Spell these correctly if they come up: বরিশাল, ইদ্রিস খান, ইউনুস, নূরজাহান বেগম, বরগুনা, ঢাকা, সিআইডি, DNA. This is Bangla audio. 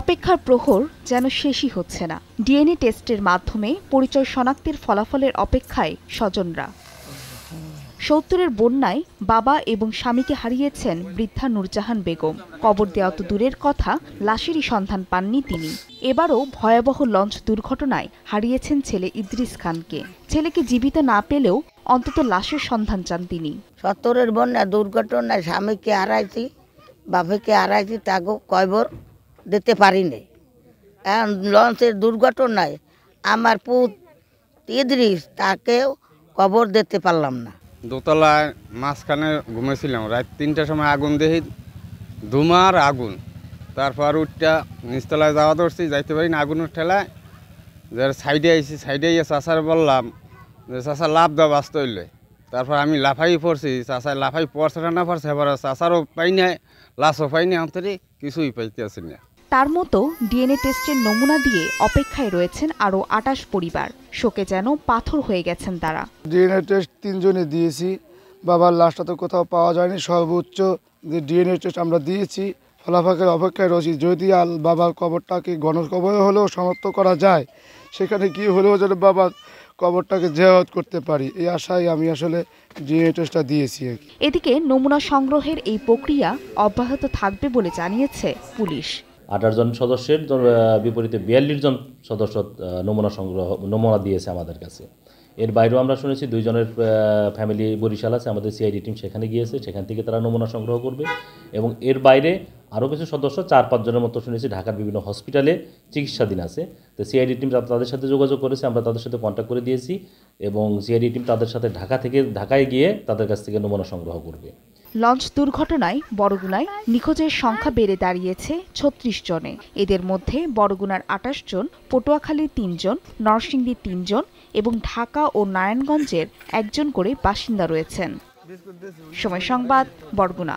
অপেক্ষার প্রহর যেন শেষই হচ্ছে না। ডিএনএ টেস্টের মাধ্যমে পরিচয় শনাক্তের ফলাফলের অপেক্ষায় স্বজনরা। ৭০-এর বন্যায় বাবা এবং স্বামীকে হারিয়েছেন বৃদ্ধা নূরজাহান বেগম। কবর দেওয়া তো দূরের কথা, লাশেরই সন্ধান পাননি তিনি। এবারও ভয়াবহ লঞ্চ দুর্ঘটনায় হারিয়েছেন ছেলে ইদ্রিস খানকে। ছেলেকে জীবিত না পেলেও অন্তত লাশের সন্ধান চান তিনি। ৭০-এর বন্যা দুর্ঘটনায় স্বামীকে হারাইছি, বাবাকে হারাইছি, তাগো কবর দিতে পারিনি। লঞ্চের দুর্ঘটনায় আমার পুত ইদ্রিস, তাকেও কবর দিতে পারলাম না। দোতলায় মাঝখানে ঘুমেছিলাম, রাত ৩টার সময় আগুন দেখি, ধুমার আগুন। তারপর উঠটা নিচতলায় যাওয়া ধরছি, যাইতে পারি না আগুনের ঠেলায়। যার সাইডে আইছি, সাইডে গিয়ে চাষার বললাম যে চাষা লাভ দাও বাঁচতে হইলে। তারপর আমি লাফাই পড়ছি, চাষায় লাফাই পড়ছে না পড়ছে, এবার চাষারও পাই নাই, লাশও পাই নাই, অন্তরে কিছুই পাইতে আসি না। তার মতো ডিএনএ টেস্টের নমুনা দিয়ে অপেক্ষায় রয়েছেন আরও ২৮ পরিবার। শোকে যেন পাথর হয়ে গেছেন তারা। ডিএনএ টেস্ট ৩জনে দিয়েছি, বাবার লাশটা তো কোথাও পাওয়া যায়নি। সর্বোচ্চ যে ডিএনএ টেস্ট আমরা দিয়েছি, ফলাফলের অপেক্ষায় রয়েছি। যদি আর বাবার কবরটাকে গণকবরে হলেও শনাক্ত করা যায়, সেখানে গিয়ে হলেও যেন বাবার কবরটাকে জিয়ারত করতে পারি, এই আশায় আমি আসলে ডিএনএ টেস্টটা দিয়েছি। এদিকে নমুনা সংগ্রহের এই প্রক্রিয়া অব্যাহত থাকবে বলে জানিয়েছে পুলিশ। ২৮ জন সদস্যের বিপরীতে ৪২ জন সদস্য নমুনা দিয়েছে আমাদের কাছে। এর বাইরেও আমরা শুনেছি ২ জনের ফ্যামিলি বরিশাল আছে, আমাদের সিআইডি টিম সেখানে গিয়েছে, সেখান থেকে তারা নমুনা সংগ্রহ করবে। এবং এর বাইরে আরও কিছু সদস্য ৪-৫ জনের মতো শুনেছি ঢাকার বিভিন্ন হসপিটালে চিকিৎসাধীন আছে। তো সিআইডি টিম তাদের সাথে যোগাযোগ করেছে, আমরা তাদের সাথে কন্ট্যাক্ট করে দিয়েছি এবং সিআইডি টিম তাদের সাথে ঢাকায় গিয়ে তাদের কাছ থেকে নমুনা সংগ্রহ করবে। লঞ্চ দুর্ঘটনায় বরগুনায় নিখোঁজের সংখ্যা বেড়ে দাঁড়িয়েছে ৩৬ জনে। এদের মধ্যে বরগুনার ২৮ জন, পটুয়াখালীর ৩ জন, নরসিংদীর ৩ জন এবং ঢাকা ও নারায়ণগঞ্জের 1 জন করে বাসিন্দা রয়েছেন। সময় সংবাদ, বরগুনা।